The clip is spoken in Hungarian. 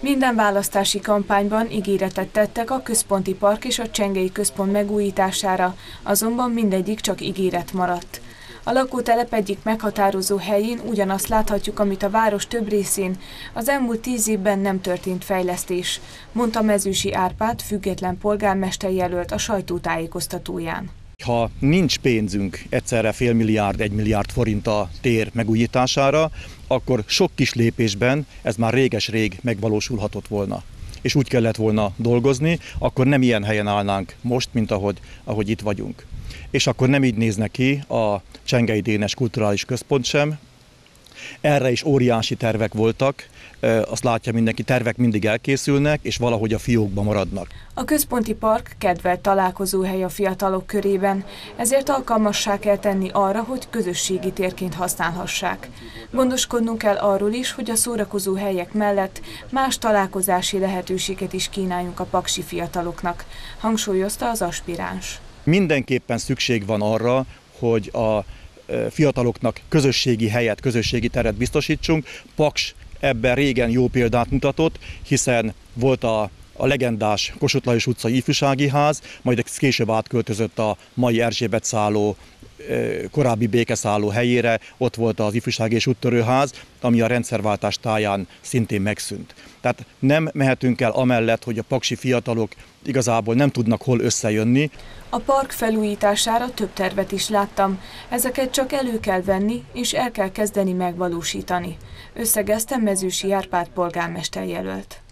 Minden választási kampányban ígéretet tettek a központi park és a csengeyi központ megújítására, azonban mindegyik csak ígéret maradt. A lakótelep egyik meghatározó helyén ugyanazt láthatjuk, amit a város több részén. Az elmúlt 10 évben nem történt fejlesztés, mondta Mezősi Árpád, független polgármester jelölt a sajtótájékoztatóján. Ha nincs pénzünk egyszerre fél-milliárd, 1 milliárd forint a tér megújítására, akkor sok kis lépésben ez már réges-rég megvalósulhatott volna. És úgy kellett volna dolgozni, akkor nem ilyen helyen állnánk most, mint ahogy itt vagyunk. És akkor nem így néz neki a Csengey Dénes Kulturális Központ sem. Erre is óriási tervek voltak, azt látja mindenki, tervek mindig elkészülnek, és valahogy a fiókba maradnak. A központi park kedvelt találkozóhely a fiatalok körében, ezért alkalmassá kell tenni arra, hogy közösségi térként használhassák. Gondoskodnunk kell arról is, hogy a szórakozó helyek mellett más találkozási lehetőséget is kínáljunk a paksi fiataloknak, hangsúlyozta az aspiráns. Mindenképpen szükség van arra, hogy a fiataloknak közösségi helyet, közösségi teret biztosítsunk. Paks ebben régen jó példát mutatott, hiszen volt a legendás Kossuth Lajos utcai ifjúsági ház, majd később átköltözött a mai Erzsébet szálló, korábbi békeszálló helyére, ott volt az ifjúsági és úttörőház, ami a rendszerváltás táján szintén megszűnt. Tehát nem mehetünk el amellett, hogy a paksi fiatalok igazából nem tudnak hol összejönni. A park felújítására több tervet is láttam, ezeket csak elő kell venni és el kell kezdeni megvalósítani, összegezte Mezősi Árpád polgármester jelölt.